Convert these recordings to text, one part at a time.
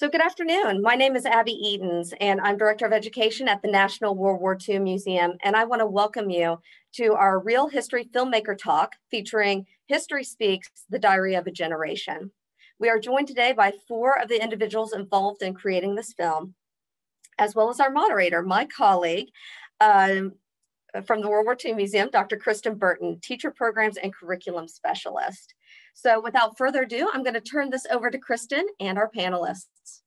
So good afternoon. My name is Abby Edens, and I'm Director of Education at the National World War II Museum, and I want to welcome you to our Reel History Filmmaker Talk featuring History Speaks: The Diary of a Generation. We are joined today by four of the individuals involved in creating this film, as well as our moderator, my colleague from the World War II Museum, Dr. Kristen Burton, Teacher Programs and Curriculum Specialist. So without further ado, I'm going to turn this over to Kristen and our panelists.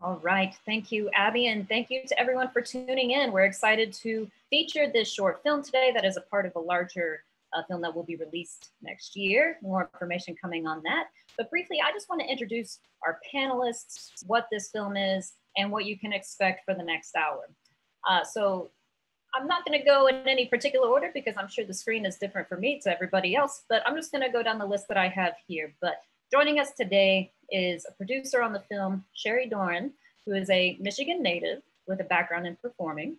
All right. Thank you, Abby, and thank you to everyone for tuning in. We're excited to feature this short film today that is a part of a larger film that will be released next year. More information coming on that. But briefly, I just want to introduce our panelists, what this film is, and what you can expect for the next hour. So I'm not going to go in any particular order because I'm sure the screen is different for me to everybody else, but I'm just going to go down the list that I have here. But joining us today is a producer on the film, Sherry Doran, who is a Michigan native with a background in performing.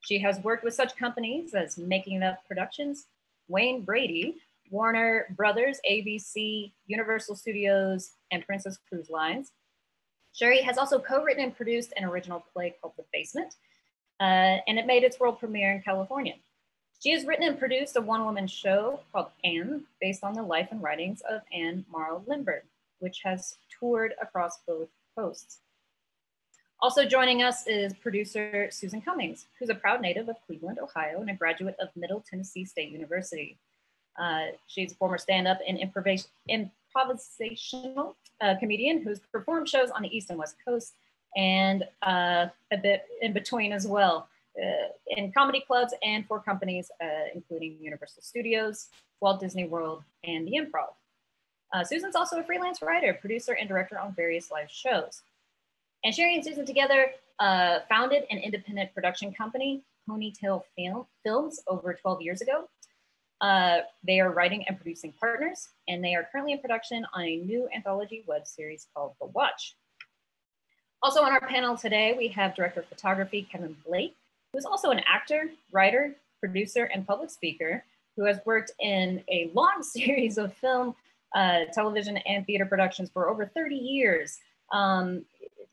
She has worked with such companies as Making It Up Productions, Wayne Brady, Warner Brothers, ABC, Universal Studios, and Princess Cruise Lines. Sherry has also co-written and produced an original play called The Basement, and it made its world premiere in California. She has written and produced a one-woman show called Anne, based on the life and writings of Anne Morrow Lindbergh, which has toured across both coasts. Also joining us is producer Susan Cummings, who's a proud native of Cleveland, Ohio, and a graduate of Middle Tennessee State University. She's a former stand-up and improvisational comedian who's performed shows on the East and West Coast, and a bit in between as well, in comedy clubs and for companies, including Universal Studios, Walt Disney World, and The Improv. Susan's also a freelance writer, producer, and director on various live shows. And Sherry and Susan together founded an independent production company, Ponytail Films, over 12 years ago. They are writing and producing partners, and they are currently in production on a new anthology web series called The Watch. Also on our panel today, we have Director of Photography, Kevin Blake, who's also an actor, writer, producer, and public speaker, who has worked in a long series of film, television, and theater productions for over 30 years.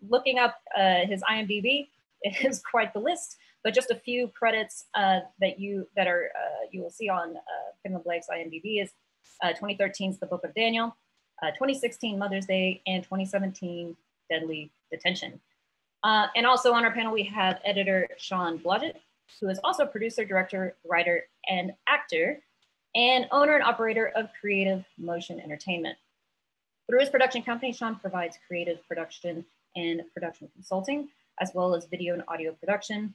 Looking up his IMDb is quite the list, but just a few credits that you will see on Kevin Blake's IMDb is 2013's The Book of Daniel, 2016 Mother's Day, and 2017 Deadly Detention. And also on our panel, we have editor Sean Blodgett, who is also producer, director, writer, and actor, and owner and operator of Creative Motion Entertainment. Through his production company, Sean provides creative production and production consulting, as well as video and audio production,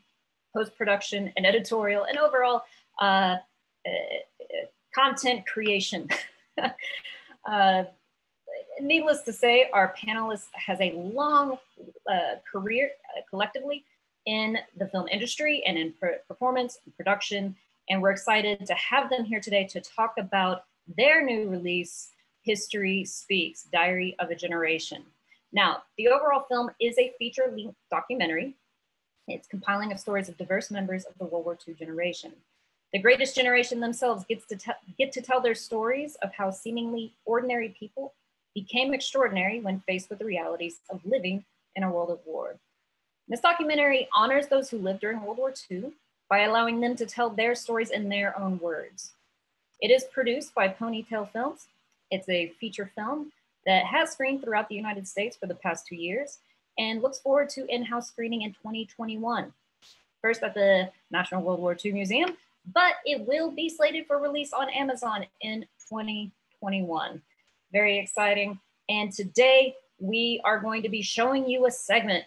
post-production and editorial, and overall content creation. Needless to say, our panelist has a long career collectively in the film industry and in performance and production, and we're excited to have them here today to talk about their new release, History Speaks: Diary of a Generation. Now, the overall film is a feature-length documentary. It's compiling of stories of diverse members of the World War II generation. The greatest generation themselves get to tell their stories of how seemingly ordinary people became extraordinary when faced with the realities of living in a world of war. This documentary honors those who lived during World War II by allowing them to tell their stories in their own words. It is produced by Ponytail Films. It's a feature film that has screened throughout the United States for the past 2 years and looks forward to in-house screening in 2021. First at the National World War II Museum, but it will be slated for release on Amazon in 2021. Very exciting. And today we are going to be showing you a segment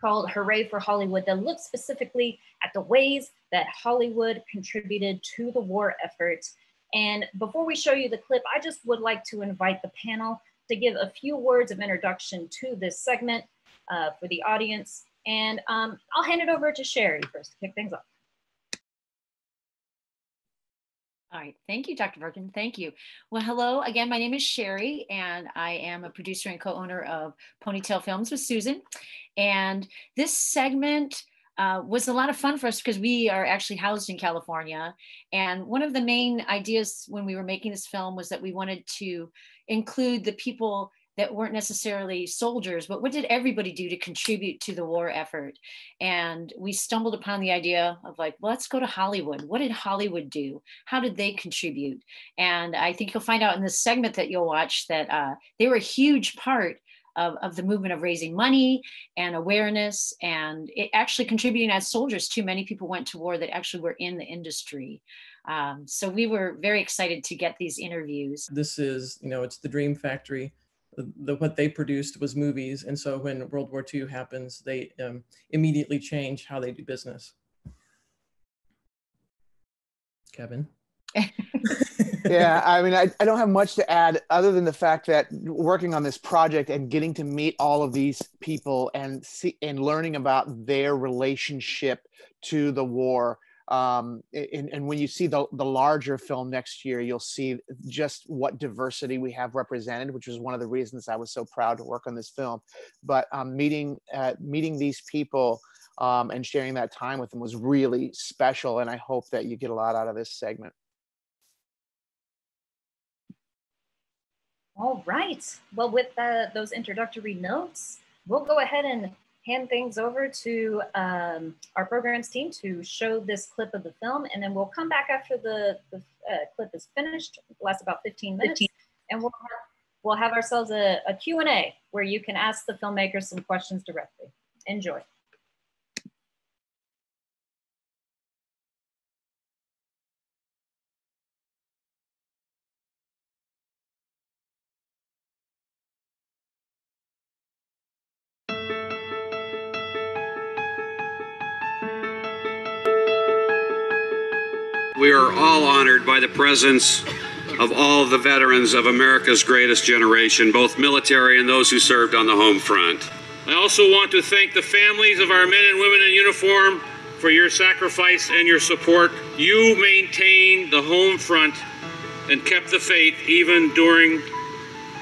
called Hooray for Hollywood that looks specifically at the ways that Hollywood contributed to the war effort. And before we show you the clip, I just would like to invite the panel to give a few words of introduction to this segment for the audience. And I'll hand it over to Sherry first to kick things off. All right. Thank you, Dr. Burton. Thank you. Well, hello again. My name is Sherry, and I am a producer and co-owner of Ponytail Films with Susan. And this segment was a lot of fun for us because we are actually housed in California. And one of the main ideas when we were making this film was that we wanted to include the people that weren't necessarily soldiers, but what did everybody do to contribute to the war effort? And we stumbled upon the idea of like, well, let's go to Hollywood. What did Hollywood do? How did they contribute? And I think you'll find out in this segment that you'll watch that they were a huge part of the movement of raising money and awareness, and it actually contributing as soldiers too. Many people went to war that actually were in the industry. So we were very excited to get these interviews. This is, you know, it's the Dream Factory. What they produced was movies. And so when World War II happens, they immediately change how they do business. Kevin. Yeah, I mean, I don't have much to add other than the fact that working on this project and getting to meet all of these people and see and learning about their relationship to the war. And when you see the larger film next year, you'll see just what diversity we have represented, which was one of the reasons I was so proud to work on this film. But meeting these people and sharing that time with them was really special. And I hope that you get a lot out of this segment. All right. Well, with those introductory notes, we'll go ahead and hand things over to our programs team to show this clip of the film, and then we'll come back after the clip is finished. It'll last about 15 minutes, and we'll have ourselves a Q&A where you can ask the filmmakers some questions directly. Enjoy. We are all honored by the presence of all the veterans of America's greatest generation, both military and those who served on the home front. I also want to thank the families of our men and women in uniform for your sacrifice and your support. You maintained the home front and kept the faith even during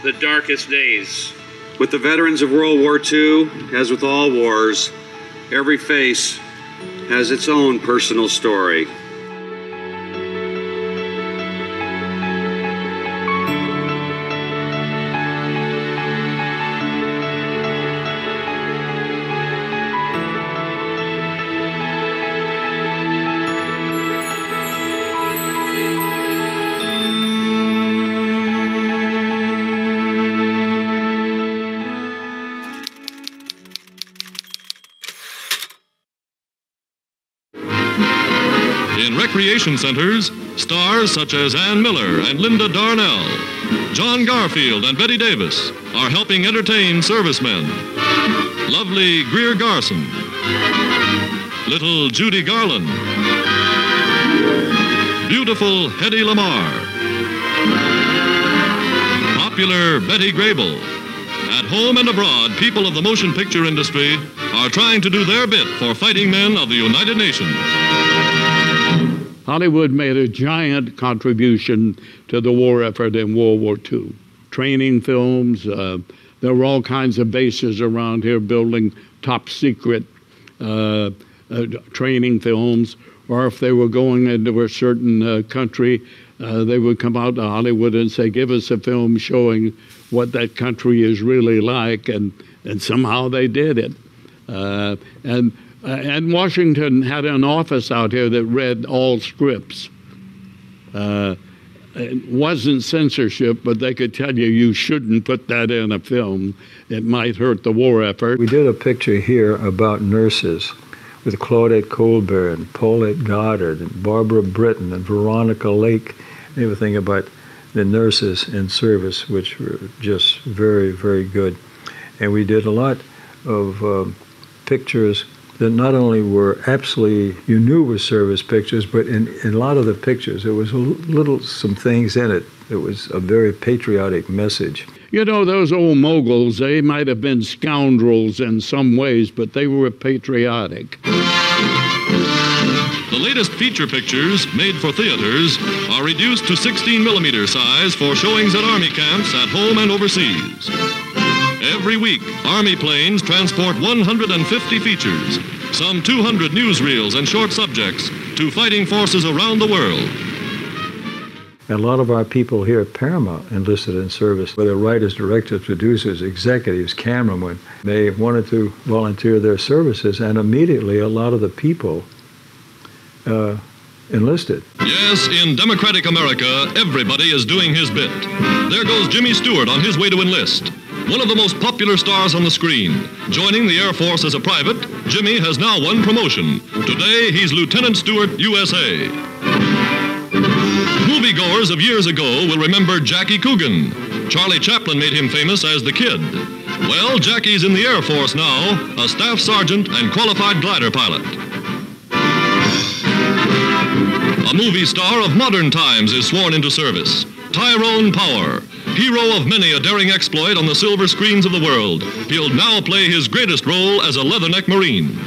the darkest days. With the veterans of World War II, as with all wars, every face has its own personal story. Recreation centers, stars such as Ann Miller and Linda Darnell, John Garfield and Betty Davis are helping entertain servicemen. Lovely Greer Garson, little Judy Garland, beautiful Hedy Lamar, popular Betty Grable. At home and abroad, people of the motion picture industry are trying to do their bit for fighting men of the United Nations. Hollywood made a giant contribution to the war effort in World War II. Training films, there were all kinds of bases around here building top secret training films, or if they were going into a certain country, they would come out to Hollywood and say, give us a film showing what that country is really like, and somehow they did it. And Washington had an office out here that read all scripts. It wasn't censorship, but they could tell you, you shouldn't put that in a film. It might hurt the war effort. We did a picture here about nurses with Claudette Colbert and Paulette Goddard and Barbara Britton and Veronica Lake, and everything about the nurses in service, which were just very, very good. And we did a lot of pictures that not only were absolutely, you knew were service pictures, but in a lot of the pictures, there was some things in it. It was a very patriotic message. You know, those old moguls, they might have been scoundrels in some ways, but they were patriotic. The latest feature pictures made for theaters are reduced to 16 millimeter size for showings at army camps at home and overseas. Every week, Army planes transport 150 features, some 200 newsreels and short subjects to fighting forces around the world. And a lot of our people here at Paramount enlisted in service, whether writers, directors, producers, executives, cameramen, they wanted to volunteer their services, and immediately a lot of the people enlisted. Yes, in democratic America, everybody is doing his bit. There goes Jimmy Stewart on his way to enlist. One of the most popular stars on the screen. Joining the Air Force as a private, Jimmy has now won promotion. Today, he's Lieutenant Stewart, USA. Moviegoers of years ago will remember Jackie Coogan. Charlie Chaplin made him famous as the Kid. Well, Jackie's in the Air Force now, a staff sergeant and qualified glider pilot. A movie star of modern times is sworn into service. Tyrone Power, hero of many a daring exploit on the silver screens of the world. He'll now play his greatest role as a leatherneck Marine.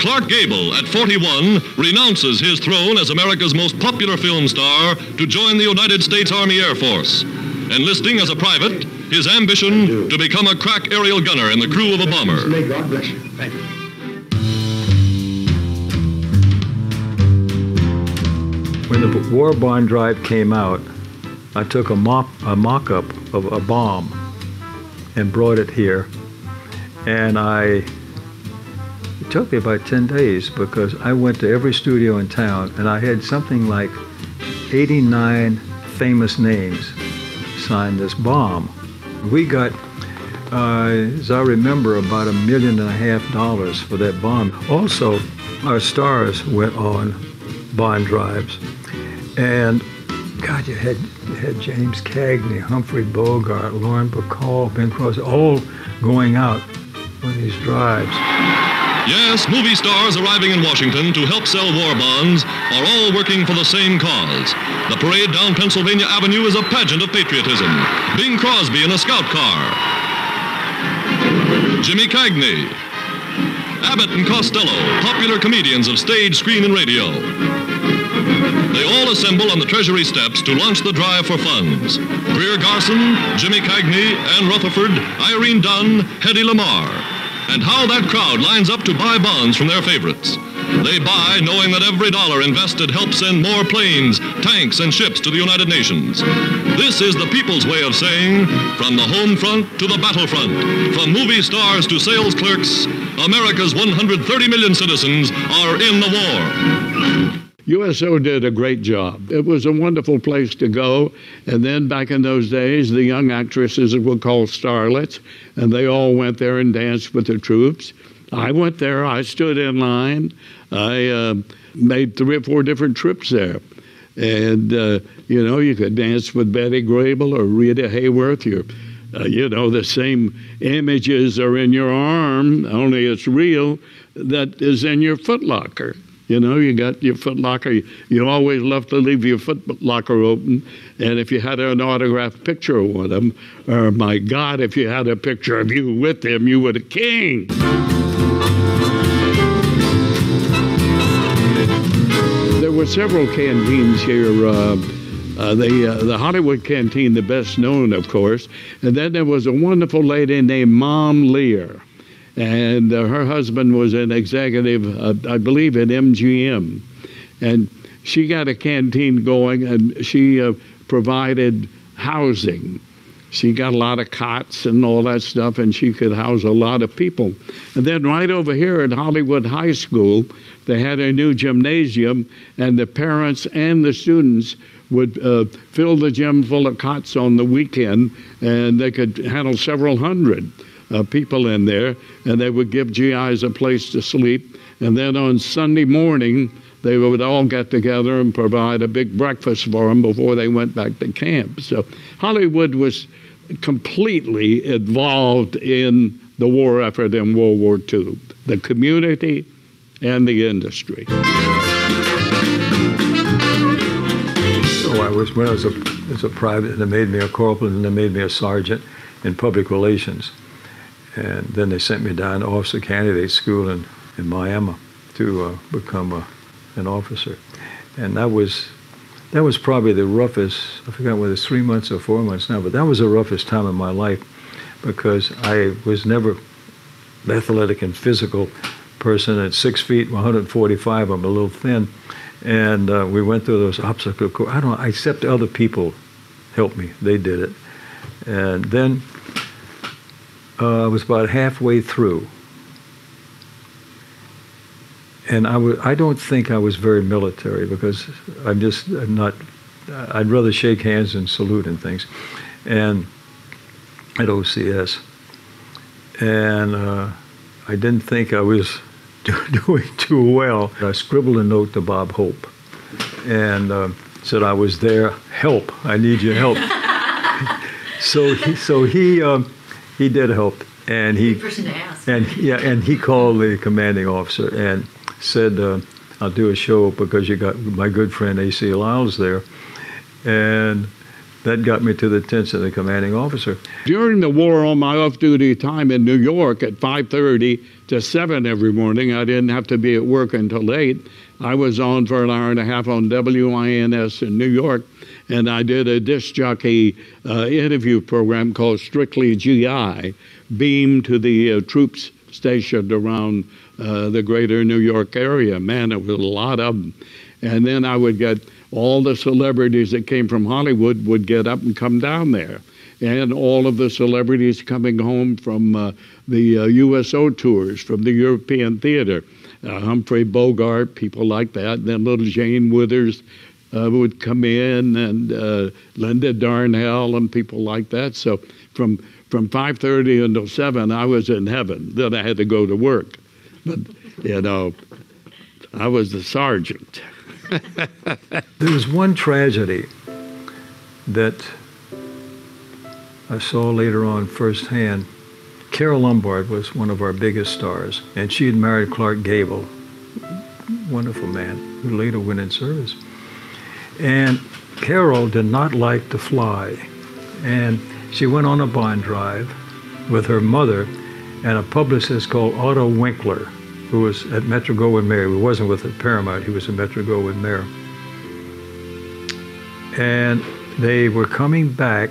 Clark Gable, at 41, renounces his throne as America's most popular film star to join the United States Army Air Force. Enlisting as a private, his ambition to become a crack aerial gunner in the crew of a bomber. May God bless you. Thank you. When the War Bond Drive came out, I took a mock-up of a bomb and brought it here, and it took me about 10 days because I went to every studio in town and I had something like 89 famous names sign this bomb. We got, as I remember, about $1.5 million for that bomb. Also, our stars went on bond drives. And God, you had James Cagney, Humphrey Bogart, Lauren Bacall, Bing Crosby, all going out on these drives. Yes, movie stars arriving in Washington to help sell war bonds are all working for the same cause. The parade down Pennsylvania Avenue is a pageant of patriotism. Bing Crosby in a scout car. Jimmy Cagney. Abbott and Costello, popular comedians of stage, screen, and radio. They all assemble on the Treasury steps to launch the drive for funds. Greer Garson, Jimmy Cagney, Ann Rutherford, Irene Dunne, Hedy Lamar. And how that crowd lines up to buy bonds from their favorites. They buy knowing that every dollar invested helps send more planes, tanks, and ships to the United Nations. This is the people's way of saying, from the home front to the battlefront, from movie stars to sales clerks, America's 130 million citizens are in the war. USO did a great job. It was a wonderful place to go. And then back in those days, the young actresses were called starlets, and they all went there and danced with the troops. I went there. I stood in line. I made 3 or 4 different trips there. And, you know, you could dance with Betty Grable or Rita Hayworth. You know, the same images are in your arm, only it's real, that is in your footlocker. You know, you got your footlocker. You always love to leave your footlocker open. And if you had an autographed picture of one of them, or my God, if you had a picture of you with them, you were the king. There were several canteens here. The Hollywood Canteen, the best known, of course. And then there was a wonderful lady named Mom Lear. And her husband was an executive, I believe, at MGM. And she got a canteen going, and she provided housing. She got a lot of cots and all that stuff, and she could house a lot of people. And then right over here at Hollywood High School, they had a new gymnasium, and the parents and the students would fill the gym full of cots on the weekend, and they could handle several hundred people in there, and they would give GIs a place to sleep. And then on Sunday morning, they would all get together and provide a big breakfast for them before they went back to camp. So Hollywood was completely involved in the war effort in World War II, the community and the industry. So I was, when I was a private, and they made me a corporal, and they made me a sergeant in public relations. And then they sent me down to Officer Candidate School in Miami to become an officer. And that was probably the roughest, I forgot whether it's 3 months or 4 months now, but that was the roughest time of my life because I was never an athletic and physical person. At 6 feet, 145, I'm a little thin. And we went through those obstacle course. I don't know, except other people helped me. They did it. And then I was about halfway through. And I don't think I was very military, because I'm not, I'd rather shake hands and salute and things. And at OCS. And I didn't think I was doing too well. I scribbled a note to Bob Hope and said, I was there, help, I need your help. So he did help. And he, good person to ask. And he called the commanding officer and said, I'll do a show because you got my good friend A.C. Lyle's there. And that got me to the tents of the commanding officer. During the war, on my off-duty time in New York at 5:30 to 7 every morning, I didn't have to be at work until 8. I was on for an hour and a half on WINS in New York, and I did a disc jockey interview program called Strictly GI, beamed to the troops stationed around the greater New York area. Man, it was a lot of them. And then I would get all the celebrities that came from Hollywood would get up and come down there. And all of the celebrities coming home from the USO tours, from the European theater. Humphrey Bogart, people like that. And then little Jane Withers would come in, and Linda Darnell and people like that. So from 5:30 until 7, I was in heaven. Then I had to go to work. But, you know, I was the sergeant. There was one tragedy that I saw later on firsthand. Carol Lombard was one of our biggest stars, and she had married Clark Gable, wonderful man, who later went in service. And Carol did not like to fly, and she went on a bond drive with her mother and a publicist called Otto Winkler, who was at Metro-Goldwyn-Mayer. He wasn't with at Paramount, he was at Metro-Goldwyn-Mayer. And they were coming back,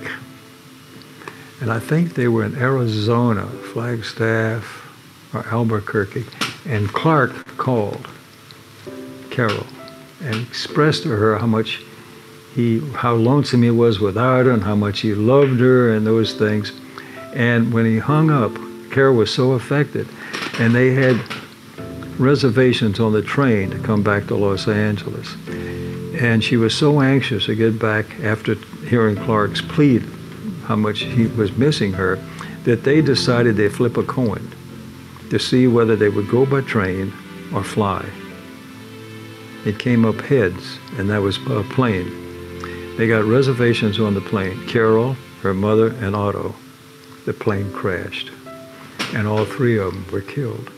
and I think they were in Arizona, Flagstaff or Albuquerque, and Clark called Carol and expressed to her how much how lonesome he was without her and how much he loved her and those things. And when he hung up, Carol was so affected, and they had reservations on the train to come back to Los Angeles. And she was so anxious to get back after hearing Clark's plea, how much he was missing her, that they decided they'd flip a coin to see whether they would go by train or fly. It came up heads, and that was a plane. They got reservations on the plane, Carol, her mother, and Otto. The plane crashed, and all three of them were killed.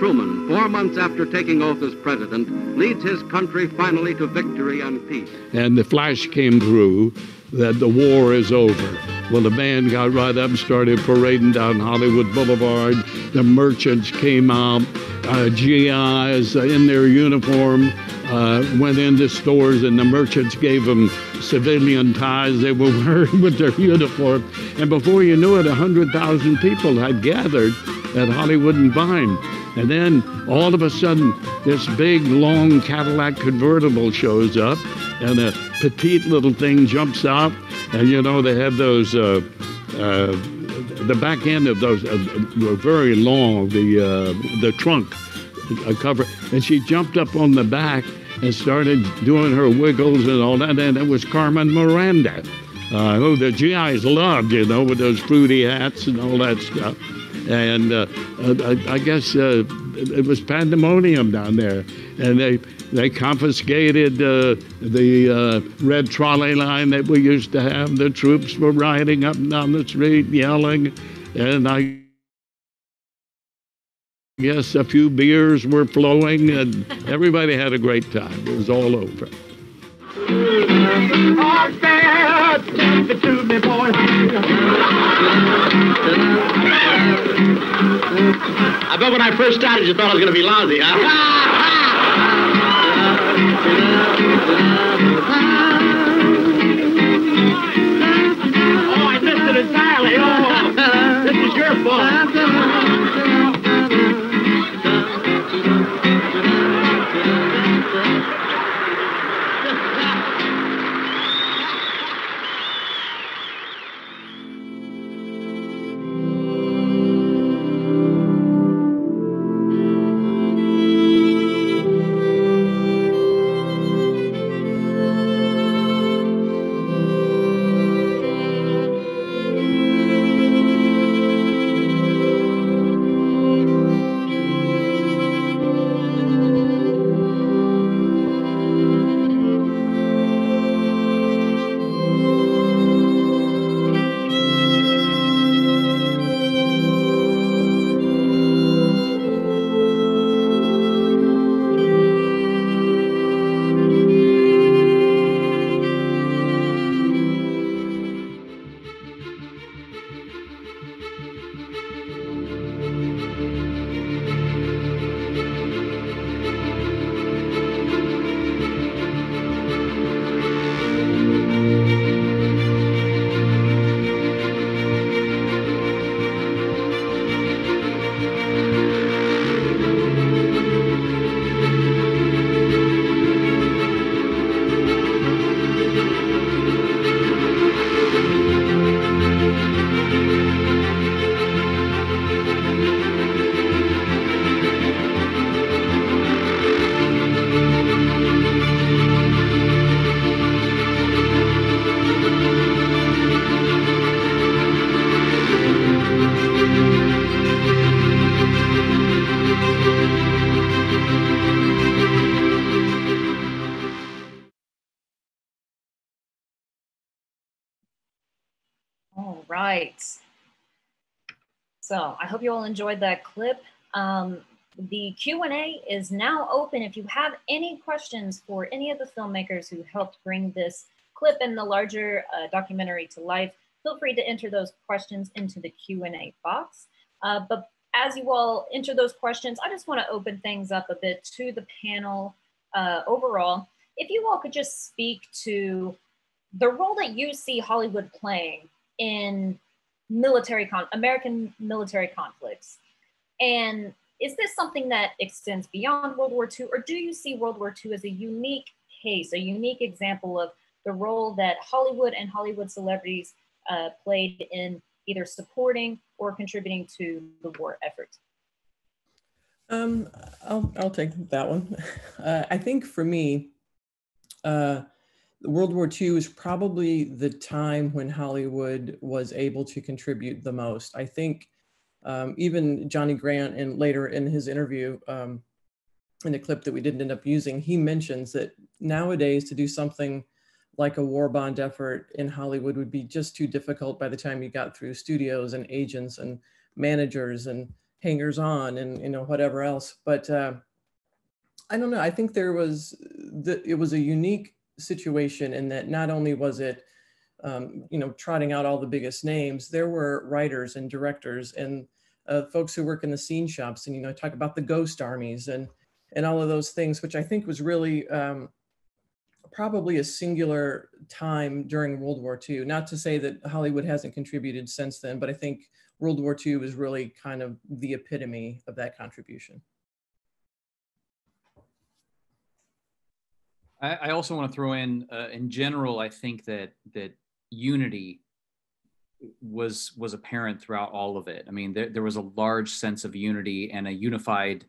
Truman, 4 months after taking oath as president, leads his country finally to victory and peace. And the flash came through that the war is over. Well, the band got right up and started parading down Hollywood Boulevard. The merchants came out. GIs in their uniform went into stores, and the merchants gave them civilian ties they were wearing with their uniform. And before you knew it, 100,000 people had gathered at Hollywood and Vine. And then, all of a sudden, this big, long Cadillac convertible shows up, and a petite little thing jumps out, and, you know, they had those, the back end of those were very long, the trunk cover, and she jumped up on the back and started doing her wiggles and all that, and it was Carmen Miranda, who the GIs loved, you know, with those fruity hats and all that stuff. And I guess it was pandemonium down there. And they confiscated the red trolley line that we used to have. The troops were riding up and down the street, yelling. And I guess a few beers were flowing, and everybody had a great time. It was all over. I bet when I first started, you thought I was going to be lousy, huh? So I hope you all enjoyed that clip. The Q&A is now open. If you have any questions for any of the filmmakers who helped bring this clip and the larger documentary to life, feel free to enter those questions into the Q&A box. But as you all enter those questions, I just want to open things up a bit to the panel overall. If you all could just speak to the role that you see Hollywood playing in American military conflicts. And is this something that extends beyond World War II, or do you see World War II as a unique case, a unique example of the role that Hollywood and Hollywood celebrities played in either supporting or contributing to the war effort? I'll take that one. I think for me, World War II is probably the time when Hollywood was able to contribute the most. I think even Johnny Grant, and later in his interview, in a clip that we didn't end up using, he mentions that nowadays to do something like a war bond effort in Hollywood would be just too difficult by the time you got through studios and agents and managers and hangers-on and whatever else. But I don't know, I think there was, it was a unique situation in that not only was it, trotting out all the biggest names, there were writers and directors and folks who work in the scene shops and, talk about the ghost armies and all of those things, which I think was really probably a singular time during World War II. Not to say that Hollywood hasn't contributed since then, but I think World War II was really kind of the epitome of that contribution. I also want to throw in general, I think that unity was apparent throughout all of it. I mean, there was a large sense of unity and a unified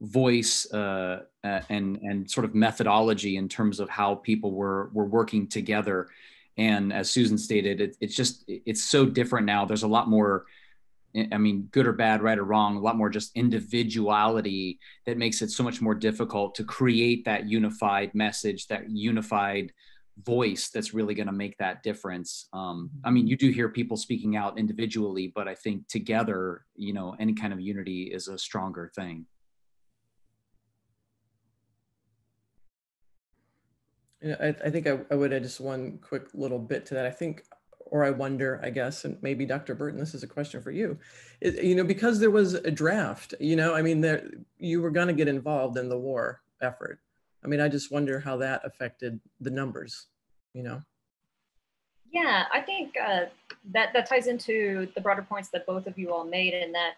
voice and sort of methodology in terms of how people were working together. And as Susan stated, it's so different now. There's a lot more, I mean, good or bad, right or wrong, a lot more just individuality that makes it so much more difficult to create that unified message, that unified voice that's really going to make that difference. I mean, you do hear people speaking out individually, but I think together, any kind of unity is a stronger thing. I think I would add just one quick little bit to that. I think, or I wonder, I guess, and maybe Dr. Burton, this is a question for you. Because there was a draft, I mean, you were gonna get involved in the war effort. I mean, I just wonder how that affected the numbers, Yeah, I think that ties into the broader points that both of you all made, in that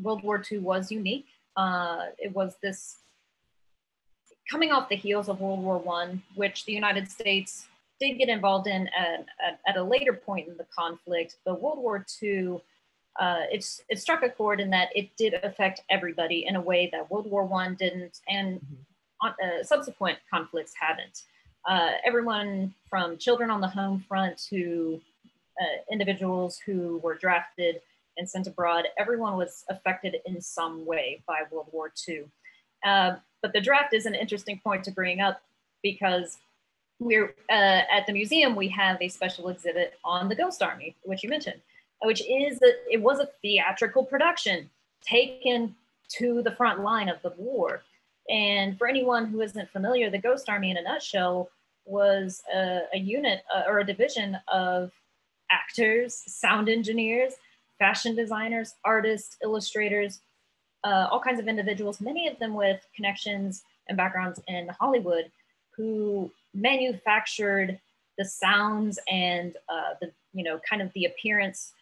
World War II was unique. It was this coming off the heels of World War I, which the United States did get involved in at a later point in the conflict. But World War II, it struck a chord in that it did affect everybody in a way that World War I didn't, and subsequent conflicts hadn't. Everyone from children on the home front to individuals who were drafted and sent abroad, everyone was affected in some way by World War II. But the draft is an interesting point to bring up, because we're at the museum, we have a special exhibit on the Ghost Army, which you mentioned, which is it was a theatrical production taken to the front line of the war. And for anyone who isn't familiar, the Ghost Army in a nutshell was a unit or a division of actors, sound engineers, fashion designers, artists, illustrators, all kinds of individuals, many of them with connections and backgrounds in Hollywood, who manufactured the sounds and the appearance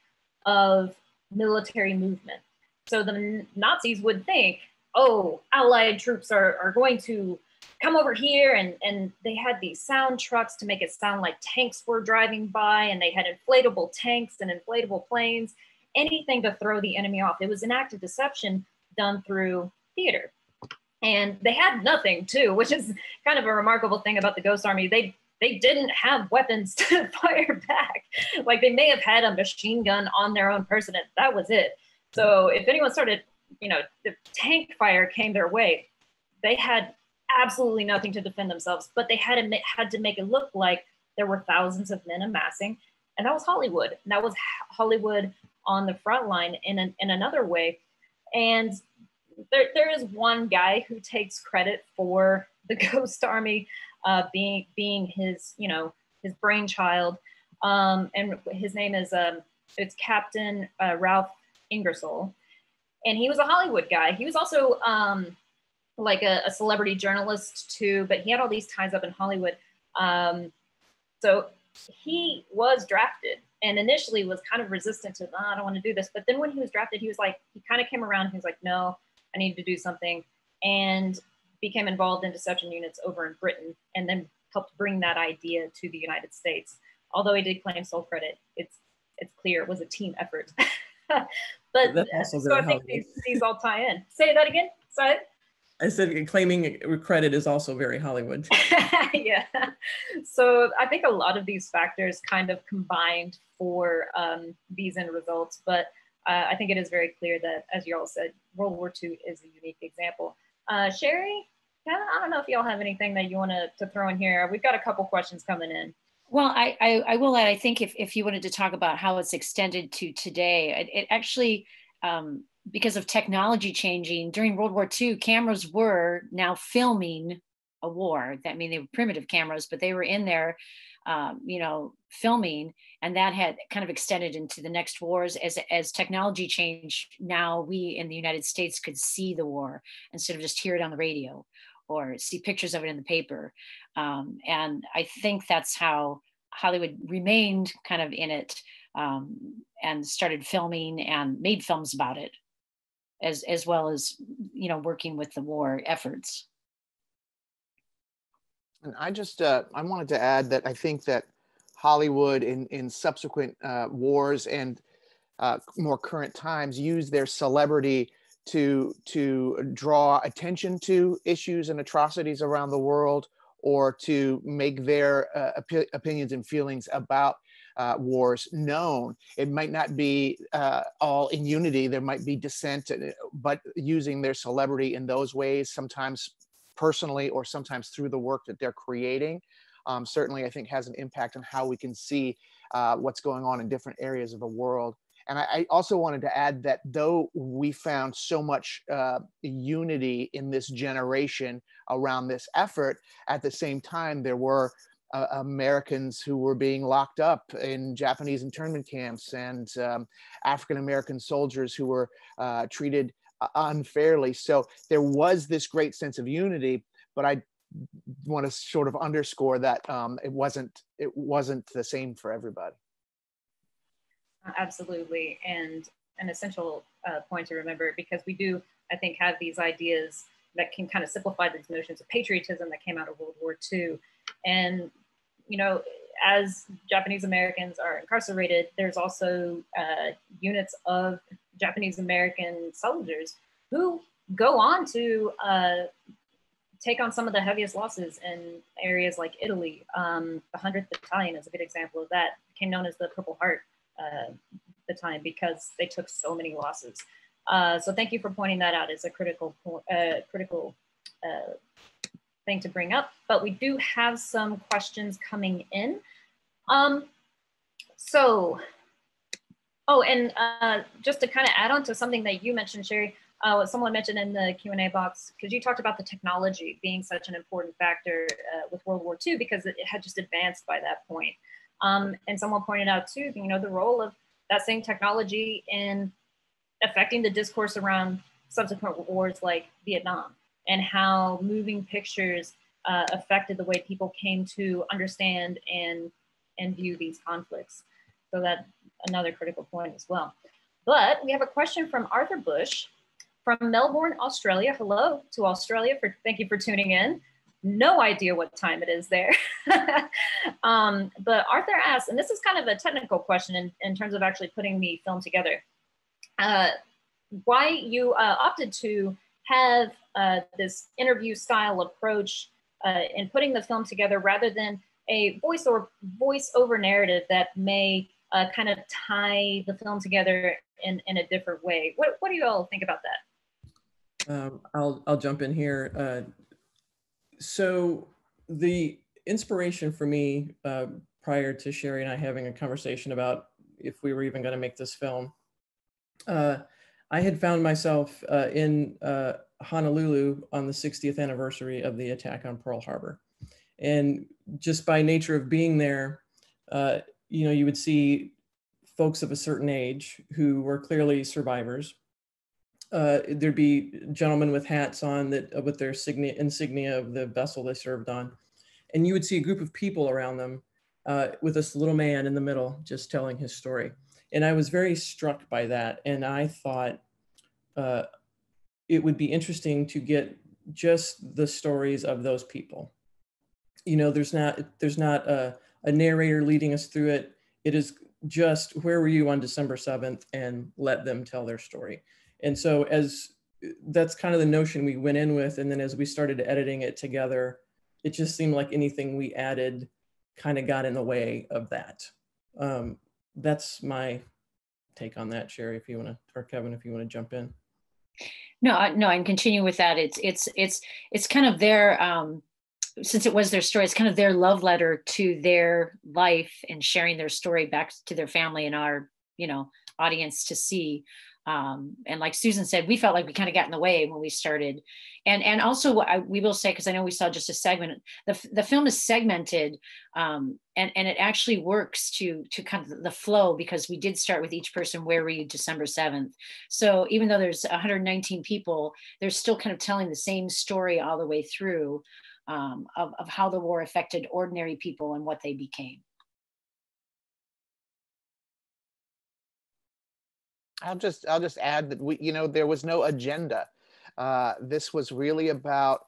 of military movement. So the Nazis would think, oh, Allied troops are going to come over here. And they had these sound trucks to make it sound like tanks were driving by, and they had inflatable tanks and inflatable planes, anything to throw the enemy off. It was an act of deception done through theater. And they had nothing too, which is kind of a remarkable thing about the Ghost Army. They didn't have weapons to fire back. Like, they may have had a machine gun on their own person, and that was it. So if anyone started, the tank fire came their way, they had absolutely nothing to defend themselves, but they had to make it look like there were thousands of men amassing. And that was Hollywood. And that was Hollywood on the front line in another way. And there is one guy who takes credit for the Ghost Army being his brainchild. And his name is, it's Captain Ralph Ingersoll. And he was a Hollywood guy. He was also a celebrity journalist too, but he had all these ties up in Hollywood. So he was drafted, and initially was kind of resistant to, oh, I don't want to do this. But then when he was drafted, he was like, he kind of came around. He was like, no, I need to do something, and became involved in deception units over in Britain, and then helped bring that idea to the United States. Although he did claim sole credit, it's clear it was a team effort. But so I think these all tie in. Say that again. Sorry. I said claiming credit is also very Hollywood. Yeah. So I think a lot of these factors kind of combined for these end results. But I think it is very clear that, as you all said, World War II is a unique example. Sherry, I don't know if y'all have anything that you want to throw in here. We've got a couple questions coming in. Well, I will add, I think if you wanted to talk about how it's extended to today, it actually, because of technology changing, during World War II, cameras were now filming a war. That means they were primitive cameras, but they were in there, filming, and that had kind of extended into the next wars. As technology changed, now we in the United States could see the war instead of just hear it on the radio or see pictures of it in the paper. And I think that's how Hollywood remained kind of in it, and started filming and made films about it, as well as, working with the war efforts. And I just, I wanted to add that I think that Hollywood in subsequent wars and more current times used their celebrity to draw attention to issues and atrocities around the world, or to make their opinions and feelings about wars known. It might not be all in unity, there might be dissent, but using their celebrity in those ways, sometimes personally or sometimes through the work that they're creating, certainly I think has an impact on how we can see what's going on in different areas of the world. And I also wanted to add that though we found so much unity in this generation around this effort, at the same time, there were Americans who were being locked up in Japanese internment camps, and African-American soldiers who were treated unfairly. So there was this great sense of unity, but I want to sort of underscore that it wasn't the same for everybody. Absolutely, and an essential point to remember, because we do, I think, have these ideas that can kind of simplify these notions of patriotism that came out of World War II. And, you know, as Japanese Americans are incarcerated, there's also units of Japanese American soldiers who go on to take on some of the heaviest losses in areas like Italy. The 100th Battalion is a good example of that, became known as the Purple Heart Battalion because they took so many losses. So thank you for pointing that out. It's a critical thing to bring up, but we do have some questions coming in. So, just to kind of add on to something that you mentioned, Sherry, what someone mentioned in the Q&A box, because you talked about the technology being such an important factor with World War II, because it had just advanced by that point. And someone pointed out too, you know, the role of that same technology in affecting the discourse around subsequent wars like Vietnam, and how moving pictures affected the way people came to understand and view these conflicts. So that's another critical point as well. But we have a question from Arthur Bush from Melbourne, Australia. Hello to Australia, thank you for tuning in. No idea what time it is there. But Arthur asks, and this is kind of a technical question in terms of actually putting the film together, why you opted to have this interview style approach in putting the film together rather than a voiceover narrative that may kind of tie the film together in a different way. What do you all think about that? I'll jump in here. So the inspiration for me prior to Sherry and I having a conversation about if we were even going to make this film, I had found myself in Honolulu on the 60th anniversary of the attack on Pearl Harbor. And just by nature of being there, you know, you would see folks of a certain age who were clearly survivors. There'd be gentlemen with hats on that with their insignia of the vessel they served on. And you would see a group of people around them with this little man in the middle just telling his story. And I was very struck by that. And I thought it would be interesting to get just the stories of those people. You know, there's not a narrator leading us through it. It is just, where were you on December 7th? And let them tell their story. And so that's kind of the notion we went in with. And then as we started editing it together, it just seemed like anything we added kind of got in the way of that. That's my take on that, Sherry, if you want to, or Kevin, if you want to jump in. No, and continue with that. It's kind of their, since it was their story, it's kind of their love letter to their life and sharing their story back to their family and our, you know, audience to see. And like Susan said, we felt like we kind of got in the way when we started. And also what we will say, because I know we saw just a segment, the film is segmented and it actually works to kind of the flow, because we did start with each person, where were you December 7th? So even though there's 119 people, they're still kind of telling the same story all the way through of how the war affected ordinary people and what they became. I'll just add that we, you know, there was no agenda. This was really about,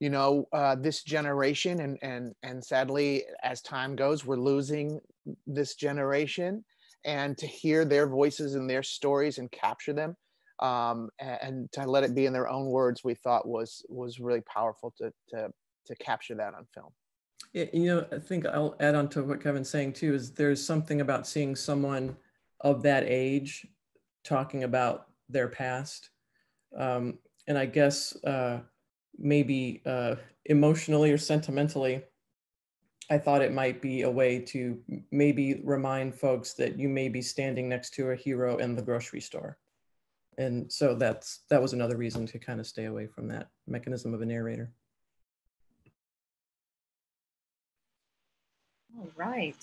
you know, this generation, and sadly, as time goes, we're losing this generation, and to hear their voices and their stories and capture them, and to let it be in their own words, we thought was really powerful to capture that on film. Yeah, you know, I think I'll add on to what Kevin's saying too. Is there's something about seeing someone of that age talking about their past. And I guess maybe emotionally or sentimentally, I thought it might be a way to maybe remind folks that you may be standing next to a hero in the grocery store. And so that was another reason to kind of stay away from that mechanism of a narrator. All right,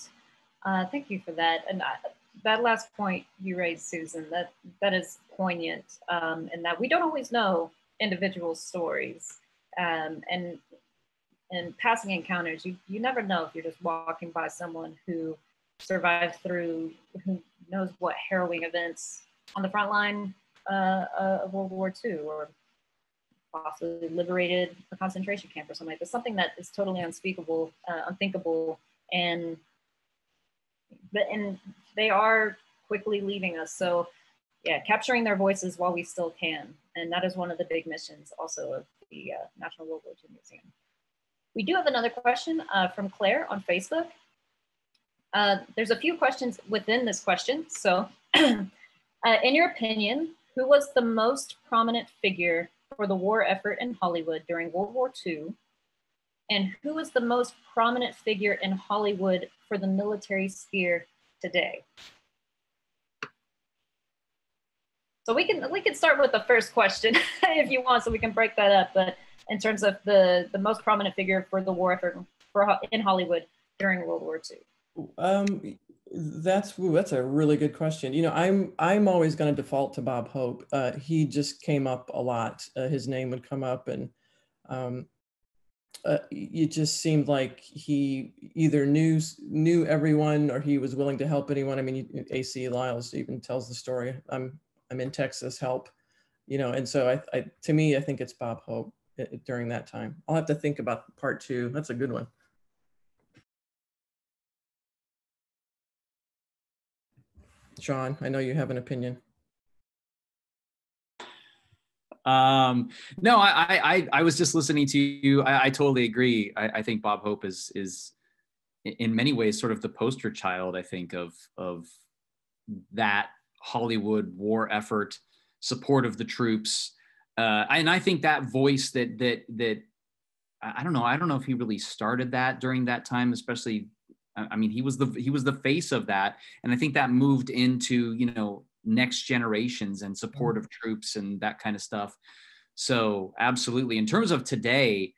thank you for that. And that last point you raised, Susan, that is poignant, in that we don't always know individual stories, and and passing encounters, you never know if you're just walking by someone who survived through, who knows what harrowing events on the front line of World War II, or possibly liberated a concentration camp or something like that. Something that is totally unspeakable, unthinkable, and they are quickly leaving us. So yeah, capturing their voices while we still can. And that is one of the big missions also of the National World War II Museum. We do have another question from Claire on Facebook. There's a few questions within this question. So in your opinion, who was the most prominent figure for the war effort in Hollywood during World War II? And who was the most prominent figure in Hollywood for the military sphere today? So we can start with the first question if you want, so we can break that up. But in terms of the most prominent figure for the war effort in Hollywood during World War II. That's a really good question. You know, I'm always going to default to Bob Hope. He just came up a lot. His name would come up, and it just seemed like he either knew everyone or he was willing to help anyone. I mean, A.C. Lyles even tells the story. I'm in Texas, help, you know. And so to me, I think it's Bob Hope during that time. I'll have to think about part two. That's a good one. Sean, I know you have an opinion. No, I was just listening to you. I totally agree. I think Bob Hope is in many ways sort of the poster child, I think, of that Hollywood war effort, support of the troops. And I think that voice that I don't know if he really started that during that time, especially. I mean, he was the face of that, and I think that moved into, you know, next generations and support of troops and that kind of stuff. So absolutely, in terms of today,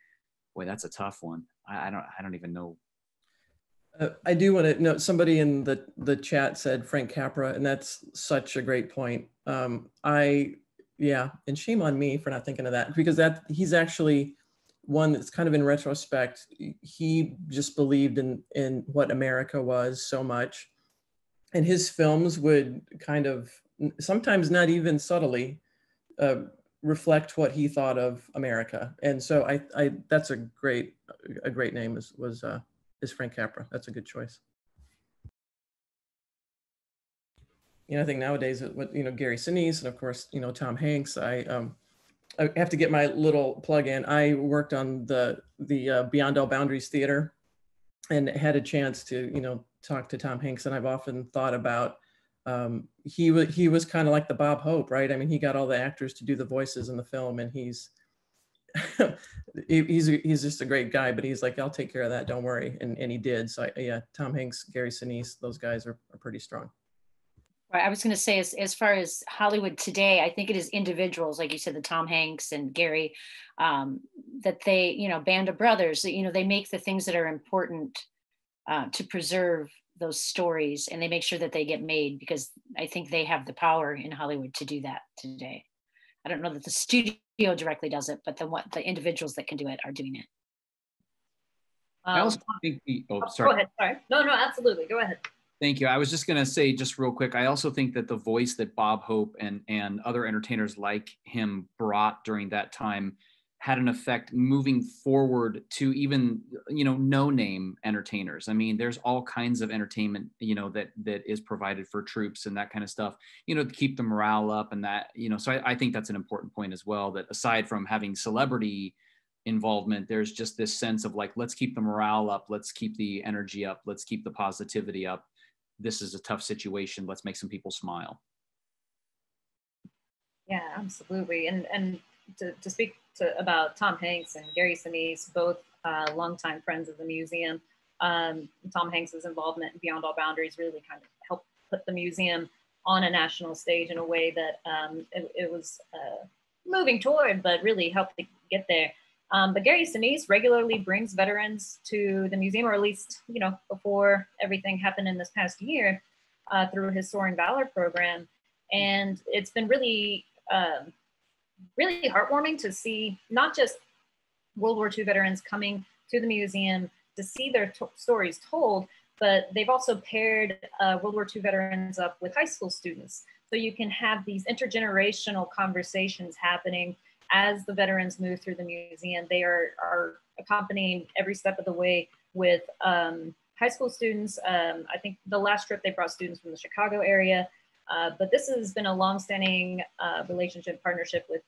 boy, that's a tough one. I don't even know. I do want to note, somebody in the chat said Frank Capra, and that's such a great point. And shame on me for not thinking of that, because that he's actually one that's kind of in retrospect. He just believed in what America was so much. And his films would kind of, sometimes not even subtly, reflect what he thought of America. And so I that's a great name is Frank Capra. That's a good choice. You know, I think nowadays, Gary Sinise, and of course, you know, Tom Hanks. I have to get my little plug in. I worked on the Beyond All Boundaries Theater and had a chance to, you know, talk to Tom Hanks. And I've often thought about, he was kind of like the Bob Hope, right? I mean, he got all the actors to do the voices in the film, and he's just a great guy, but he's like, I'll take care of that, don't worry. And he did. So Tom Hanks, Gary Sinise, those guys are pretty strong. I was going to say, as far as Hollywood today, I think it is individuals, like you said, the Tom Hanks and Gary, that they, you know, Band of Brothers, that, you know, they make the things that are important to preserve those stories, and they make sure that they get made, because I think they have the power in Hollywood to do that today. I don't know that the studio directly does it, but the individuals that can do it are doing it. I also think sorry. Go ahead, sorry. No, absolutely, go ahead. Thank you. I was just going to say, just real quick, I also think that the voice that Bob Hope and other entertainers like him brought during that time had an effect moving forward to even, you know, no-name entertainers. I mean, there's all kinds of entertainment, you know, that is provided for troops and that kind of stuff, you know, to keep the morale up and that, you know. So I think that's an important point as well, that aside from having celebrity involvement, there's just this sense of like, let's keep the morale up, let's keep the energy up, let's keep the positivity up. This is a tough situation, let's make some people smile. Yeah, absolutely. And to speak about Tom Hanks and Gary Sinise, both longtime friends of the museum, Tom Hanks's involvement in Beyond All Boundaries really kind of helped put the museum on a national stage in a way that it was moving toward, but really helped to get there. But Gary Sinise regularly brings veterans to the museum, or at least, you know, before everything happened in this past year, through his Soaring Valor program. And it's been really, really heartwarming to see not just World War II veterans coming to the museum to see their stories told, but they've also paired World War II veterans up with high school students. So you can have these intergenerational conversations happening as the veterans move through the museum. They are accompanying every step of the way with high school students. I think the last trip they brought students from the Chicago area, but this has been a longstanding relationship partnership with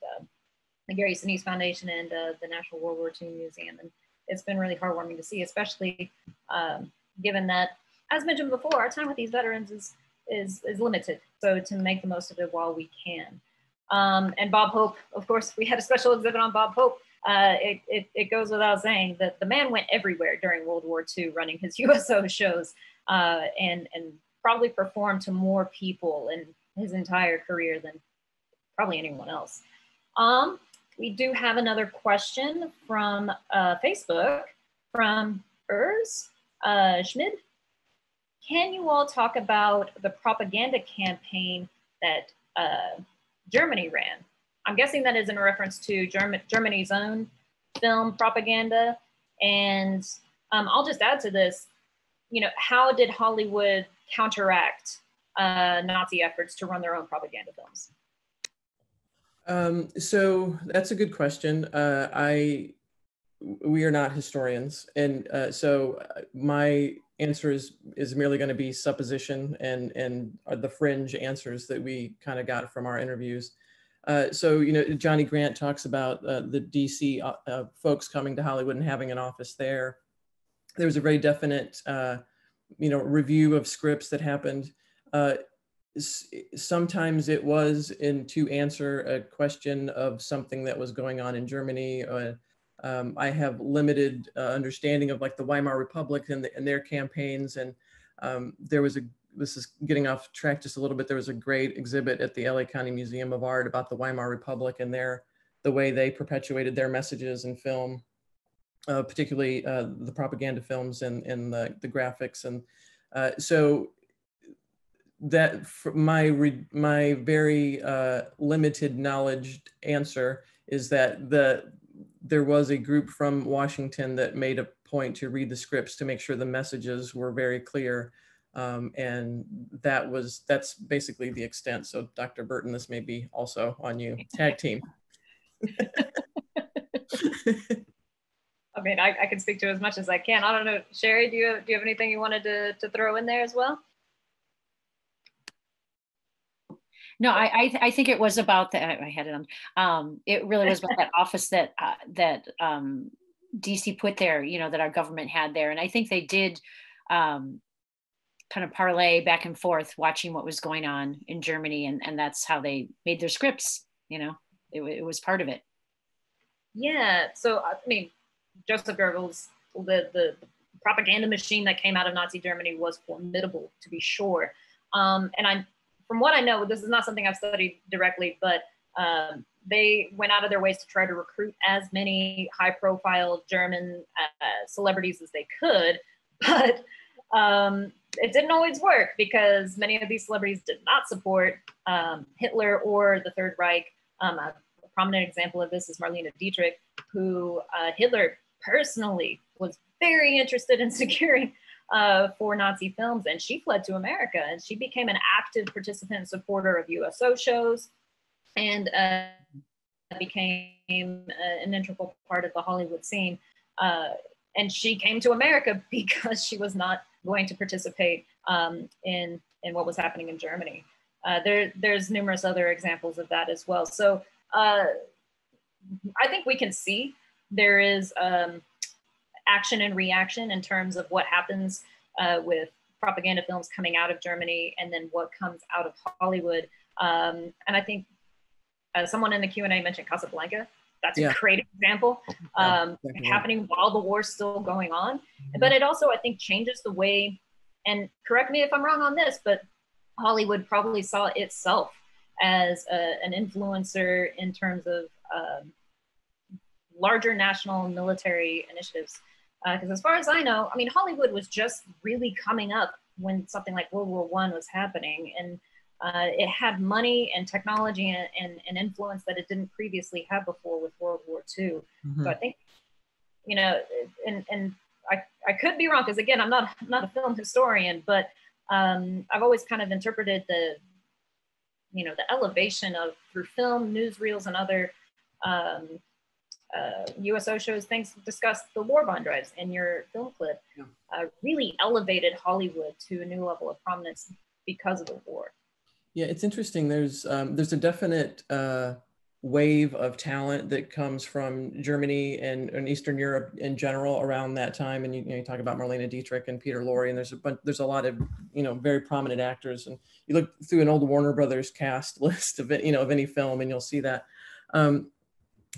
the Gary Sinise Foundation and the National World War II Museum. And it's been really heartwarming to see, especially given that, as mentioned before, our time with these veterans is limited. So to make the most of it while we can. And Bob Hope, of course, we had a special exhibit on Bob Hope. It goes without saying that the man went everywhere during World War II running his USO shows and probably performed to more people in his entire career than probably anyone else. We do have another question from Facebook from Urs Schmid. Can you all talk about the propaganda campaign that Germany ran? I'm guessing that is in reference to Germany's own film propaganda. And I'll just add to this, you know, how did Hollywood counteract Nazi efforts to run their own propaganda films? So that's a good question. We are not historians. And so my answer is merely going to be supposition and the fringe answers that we kind of got from our interviews. So, you know, Johnny Grant talks about the DC folks coming to Hollywood and having an office there. There was a very definite, you know, review of scripts that happened. Sometimes it was to answer a question of something that was going on in Germany. I have limited understanding of like the Weimar Republic and their campaigns. And there was this is getting off track just a little bit. There was a great exhibit at the LA County Museum of Art about the Weimar Republic and the way they perpetuated their messages in film, particularly the propaganda films and the graphics. And so that my very limited knowledge answer is that there was a group from Washington that made a point to read the scripts to make sure the messages were very clear. And that's basically the extent. So Dr. Burton, this may be also on you. Tag team. I mean, I can speak to as much as I can. I don't know, Sherry, do you have anything you wanted to throw in there as well? No, I think it was about that. I had it on. It really was about that office that DC put there, you know, that our government had there. And I think they did kind of parlay back and forth, watching what was going on in Germany. And that's how they made their scripts, you know, it was part of it. Yeah. So, I mean, Joseph Goebbels, the propaganda machine that came out of Nazi Germany was formidable, to be sure. And from what I know, this is not something I've studied directly, but they went out of their ways to try to recruit as many high-profile German celebrities as they could, but it didn't always work because many of these celebrities did not support Hitler or the Third Reich. A prominent example of this is Marlene Dietrich, who Hitler personally was very interested in securing for Nazi films, and she fled to America, and she became an active participant and supporter of USO shows, and became an integral part of the Hollywood scene. And she came to America because she was not going to participate in what was happening in Germany. There's numerous other examples of that as well. So I think we can see there is action and reaction in terms of what happens with propaganda films coming out of Germany and then what comes out of Hollywood. And I think someone in the Q&A mentioned Casablanca. That's a great example, happening while the war's still going on. But it also, I think, changes the way, and correct me if I'm wrong on this, but Hollywood probably saw itself as an influencer in terms of larger national military initiatives. Because as far as I know, I mean, Hollywood was just really coming up when something like World War I was happening. And it had money and technology and influence that it didn't previously have before with World War II. Mm-hmm. So I think you know, and I could be wrong, because again, I'm not a film historian, but I've always kind of interpreted the, you know, the elevation of through film, newsreels, and other USO shows, things discussed the war bond drives in your film clip, yeah. Really elevated Hollywood to a new level of prominence because of the war. Yeah, it's interesting. There's a definite wave of talent that comes from Germany and Eastern Europe in general around that time. And you talk about Marlene Dietrich and Peter Lorre, and there's a lot of, you know, very prominent actors. And you look through an old Warner Brothers cast list of it, you know, of any film, and you'll see that.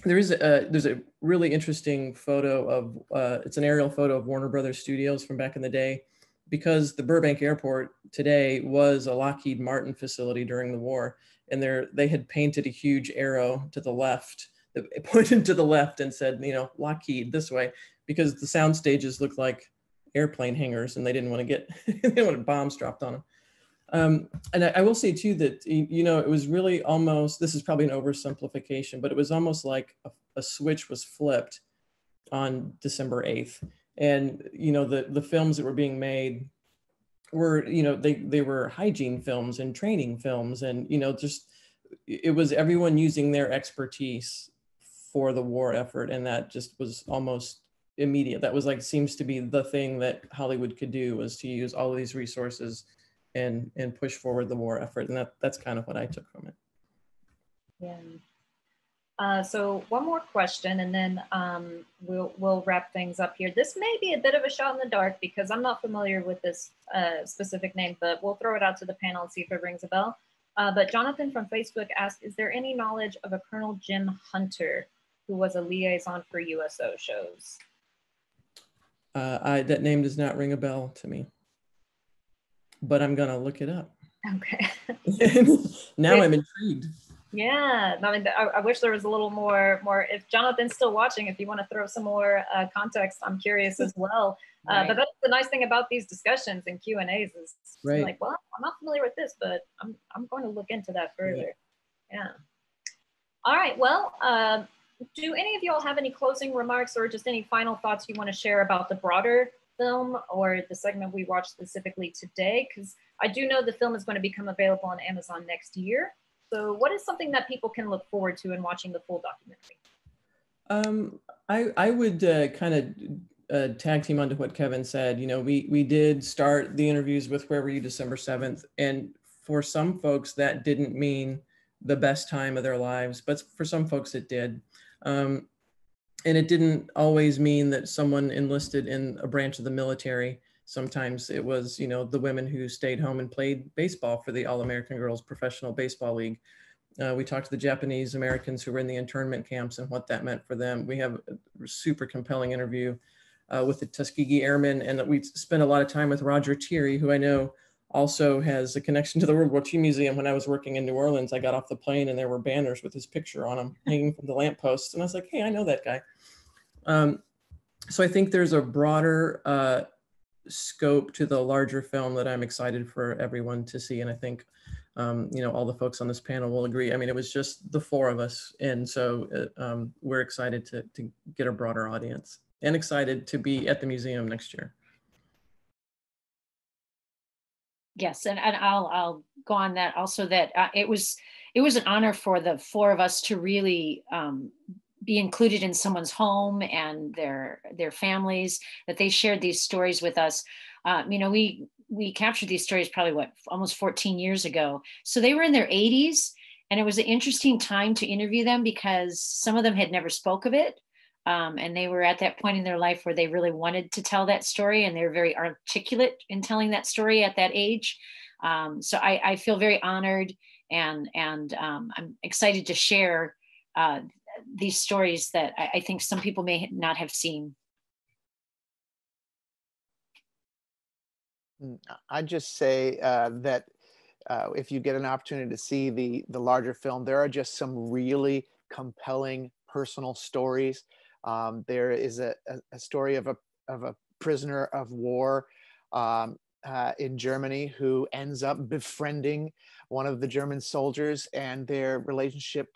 There's a really interesting photo of it's an aerial photo of Warner Brothers Studios from back in the day, because the Burbank Airport today was a Lockheed Martin facility during the war. And they had painted a huge arrow to the left, that pointed to the left and said, you know, Lockheed this way, because the sound stages looked like airplane hangars and they didn't want to get they didn't want bombs dropped on them. And I will say too that, you know, it was really almost, this is probably an oversimplification, but it was almost like a switch was flipped on December 8th. And, you know, the films that were being made were, you know, they were hygiene films and training films, and, you know, just, it was everyone using their expertise for the war effort. And that just was almost immediate. That was like, seems to be the thing that Hollywood could do, was to use all of these resources and push forward the war effort. And that's kind of what I took from it. Yeah. So one more question, and then we'll wrap things up here. This may be a bit of a shot in the dark, because I'm not familiar with this specific name, but we'll throw it out to the panel and see if it rings a bell. But Jonathan from Facebook asked, is there any knowledge of a Colonel Jim Hunter who was a liaison for USO shows? That name does not ring a bell to me, but I'm gonna look it up. Okay. Now I'm intrigued. Yeah, I mean, I wish there was a little more. If Jonathan's still watching, if you want to throw some more context, I'm curious as well. Right. But that's the nice thing about these discussions and Q&As is right. Like, well, I'm not familiar with this, but I'm going to look into that further. Yeah. All right. Well, do any of y'all have any closing remarks or just any final thoughts you want to share about the broader film or the segment we watched specifically today? Because I do know the film is going to become available on Amazon next year. So what is something that people can look forward to in watching the full documentary? I would kind of tag team onto what Kevin said. You know, we did start the interviews with "Where Were You December 7th?" And for some folks that didn't mean the best time of their lives, but for some folks it did. And it didn't always mean that someone enlisted in a branch of the military. Sometimes it was, you know, the women who stayed home and played baseball for the All-American Girls Professional Baseball League. We talked to the Japanese Americans who were in the internment camps and what that meant for them. We have a super compelling interview with the Tuskegee Airmen, and that we spent a lot of time with Roger Teary, who I know also has a connection to the World War II Museum. When I was working in New Orleans, I got off the plane and there were banners with his picture on them hanging from the lampposts. And I was like, hey, I know that guy. So I think there's a broader scope to the larger film that I'm excited for everyone to see. And I think, you know, all the folks on this panel will agree. I mean, it was just the four of us. And so we're excited to get a broader audience, and excited to be at the museum next year. Yes, and I'll go on that also, that it was an honor for the four of us to really be included in someone's home and their families, that they shared these stories with us. You know, we captured these stories probably almost 14 years ago. So they were in their 80s, and it was an interesting time to interview them, because some of them had never spoke of it. And they were at that point in their life where they really wanted to tell that story, and they were very articulate in telling that story at that age. So I feel very honored, and I'm excited to share these stories that I think some people may not have seen. I'd just say that if you get an opportunity to see the larger film, there are just some really compelling personal stories. There is a story of a prisoner of war in Germany who ends up befriending one of the German soldiers, and their relationship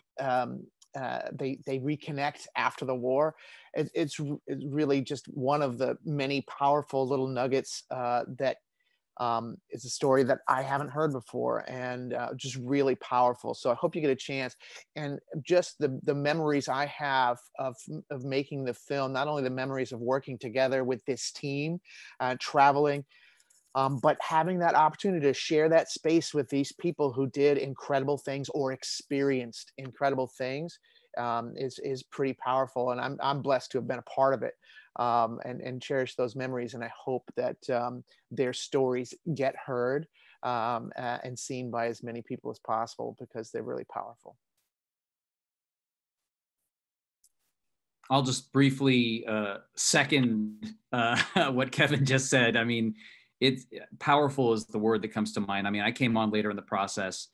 they reconnect after the war. It's really just one of the many powerful little nuggets that is a story that I haven't heard before, and just really powerful. So I hope you get a chance. And just the memories I have of making the film, not only the memories of working together with this team, traveling, but having that opportunity to share that space with these people who did incredible things or experienced incredible things is pretty powerful. And I'm blessed to have been a part of it, and cherish those memories. And I hope that their stories get heard and seen by as many people as possible, because they're really powerful. I'll just briefly second what Kevin just said. I mean, it's powerful is the word that comes to mind. I mean, I came on later in the process,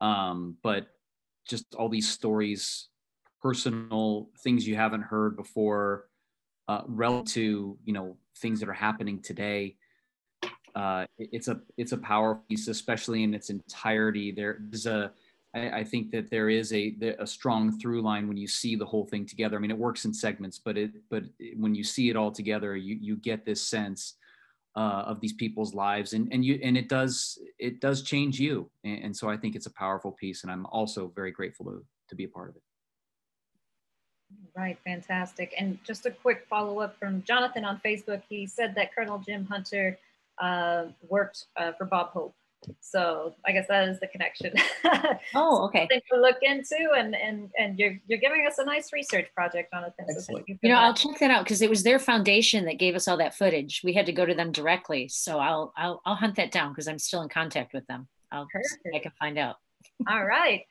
but just all these stories, personal things you haven't heard before, relative to, you know, things that are happening today. It's a powerful piece, especially in its entirety. There's I think that there is a strong through line when you see the whole thing together. I mean, it works in segments, but when you see it all together, you get this sense of these people's lives, and it does change you, and so I think it's a powerful piece, and I'm also very grateful to be a part of it. Right, fantastic. And just a quick follow-up from Jonathan on Facebook. He said that Colonel Jim Hunter worked for Bob Hope, so I guess that is the connection. Oh, okay. Something to look into, and you're giving us a nice research project, Jonathan. Excellent. So I'll check that out, because it was their foundation that gave us all that footage. We had to go to them directly, so I'll hunt that down, because I'm still in contact with them. I can find out. All right.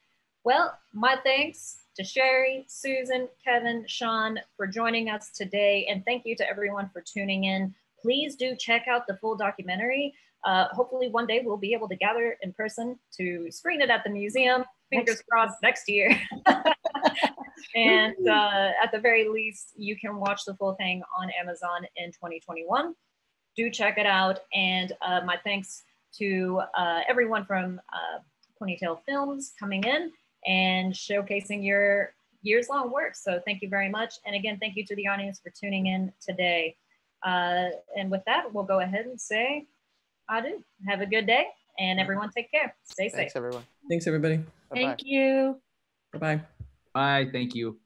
Well, my thanks to Sherry, Susan, Kevin, Sean for joining us today, and thank you to everyone for tuning in. Please do check out the full documentary. Hopefully one day we'll be able to gather in person to screen it at the museum. Fingers crossed, next year. And at the very least, you can watch the full thing on Amazon in 2021. Do check it out. And my thanks to everyone from Ponytail Films coming in and showcasing your years-long work. So thank you very much. And again, thank you to the audience for tuning in today. And with that, we'll go ahead and say, adieu. Have a good day, and everyone take care. Stay safe. Thanks, everyone. Thanks, everybody. Bye-bye. Thank you. Bye-bye. Bye. Thank you.